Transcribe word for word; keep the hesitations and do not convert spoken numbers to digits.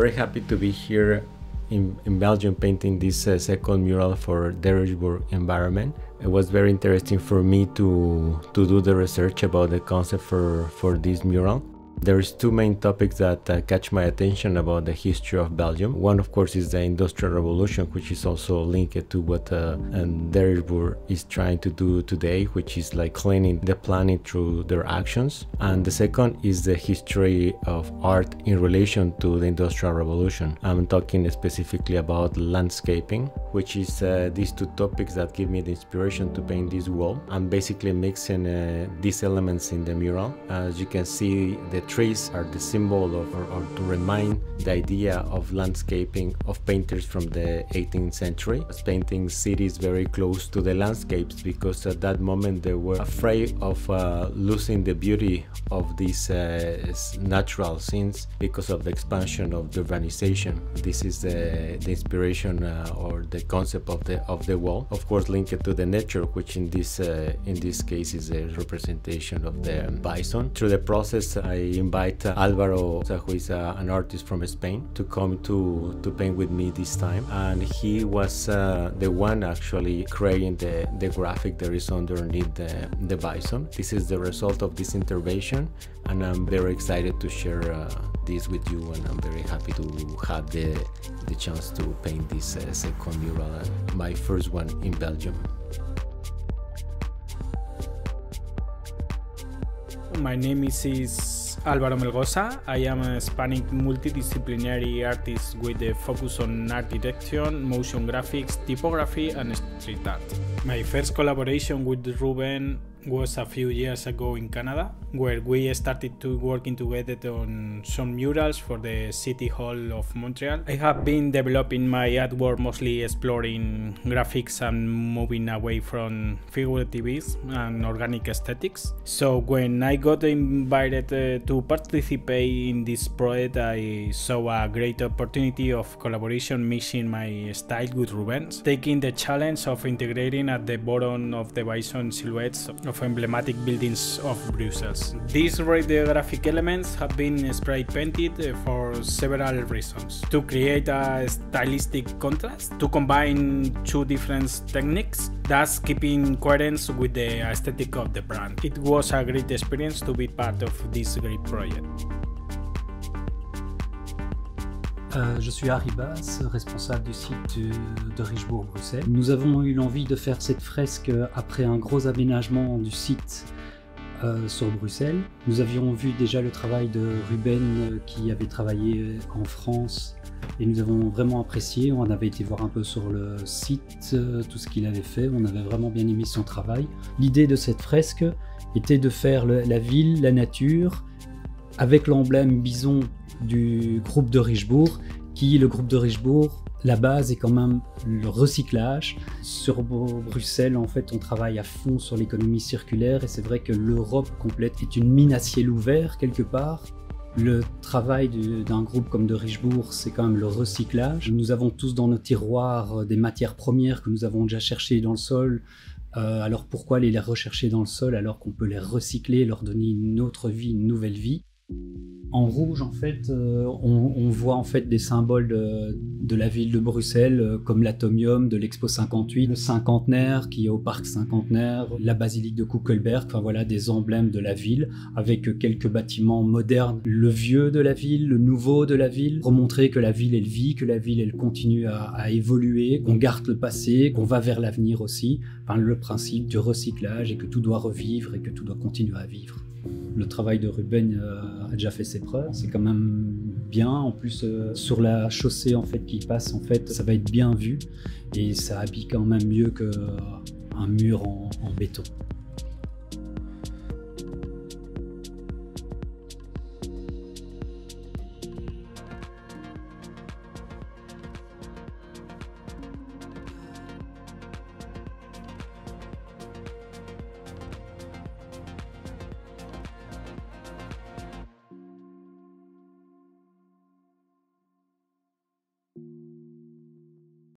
very happy to be here in, in Belgium painting this uh, second mural for Derichebourg environment. It was very interesting for me to, to do the research about the concept for, for this mural. There's two main topics that uh, catch my attention about the history of Belgium. One, of course, is the Industrial Revolution, which is also linked to what uh, and Derichebourg is trying to do today, which is like cleaning the planet through their actions. And the second is the history of art in relation to the Industrial Revolution. I'm talking specifically about landscaping, which is uh, these two topics that give me the inspiration to paint this wall. I'm basically mixing uh, these elements in the mural. As you can see, the trees are the symbol of, or, or to remind the idea of landscaping of painters from the eighteenth century. Painting cities very close to the landscapes, because at that moment they were afraid of uh, losing the beauty of these uh, natural scenes because of the expansion of the urbanization. This is the, the inspiration uh, or the concept of the of the wall, of course linked to the nature, which in this uh, in this case is a representation of the bison. Through the process, I invite uh, Álvaro, who is uh, an artist from Spain, to come to, to paint with me this time. And he was uh, the one actually creating the, the graphic that is underneath the, the bison. This is the result of this intervention, and I'm very excited to share uh, this with you, and I'm very happy to have the, the chance to paint this uh, second mural, uh, my first one in Belgium. My name is, is... Álvaro Melgosa. I am a Spanish multidisciplinary artist with a focus on architecture, motion graphics, typography and street art. My first collaboration with Ruben was a few years ago in Canada, where we started to working together on some murals for the City Hall of Montreal. I have been developing my artwork mostly exploring graphics and moving away from figurativism and organic aesthetics. So when I got invited uh, to participate in this project, I saw a great opportunity of collaboration mixing my style with Ruben's, taking the challenge of integrating at the bottom of the bison silhouettes of Of emblematic buildings of Brussels. These radiographic elements have been spray painted for several reasons: to create a stylistic contrast, to combine two different techniques, thus keeping coherence with the aesthetic of the brand. It was a great experience to be part of this great project. Euh, je suis Harry Baes, responsable du site de, de Derichebourg-Bruxelles. Nous avons eu l'envie de faire cette fresque après un gros aménagement du site euh, sur Bruxelles. Nous avions vu déjà le travail de Ruben qui avait travaillé en France et nous avons vraiment apprécié. On avait été voir un peu sur le site euh, tout ce qu'il avait fait. On avait vraiment bien aimé son travail. L'idée de cette fresque était de faire le, la ville, la nature, avec l'emblème bison du groupe Derichebourg, qui, le groupe Derichebourg, la base est quand même le recyclage. Sur Bruxelles, en fait, on travaille à fond sur l'économie circulaire et c'est vrai que l'Europe complète est une mine à ciel ouvert quelque part. Le travail d'un groupe comme Derichebourg, c'est quand même le recyclage. Nous avons tous dans nos tiroirs des matières premières que nous avons déjà cherchées dans le sol. Euh, alors pourquoi aller les rechercher dans le sol alors qu'on peut les recycler, leur donner une autre vie, une nouvelle vie? En rouge, en fait, euh, on, on voit en fait des symboles de, de la ville de Bruxelles, euh, comme l'atomium de l'Expo cinquante-huit, le Cinquantenaire qui est au parc Cinquantenaire, la basilique de Koekelberg, enfin voilà des emblèmes de la ville, avec quelques bâtiments modernes, le vieux de la ville, le nouveau de la ville, pour montrer que la ville elle vit, que la ville elle continue à, à évoluer, qu'on garde le passé, qu'on va vers l'avenir aussi, enfin le principe du recyclage et que tout doit revivre et que tout doit continuer à vivre. Le travail de Ruben euh, a déjà fait ses preuves, c'est quand même bien. En plus, euh, sur la chaussée en fait, qui passe, en fait, ça va être bien vu et ça habille quand même mieux qu'un mur en, en béton.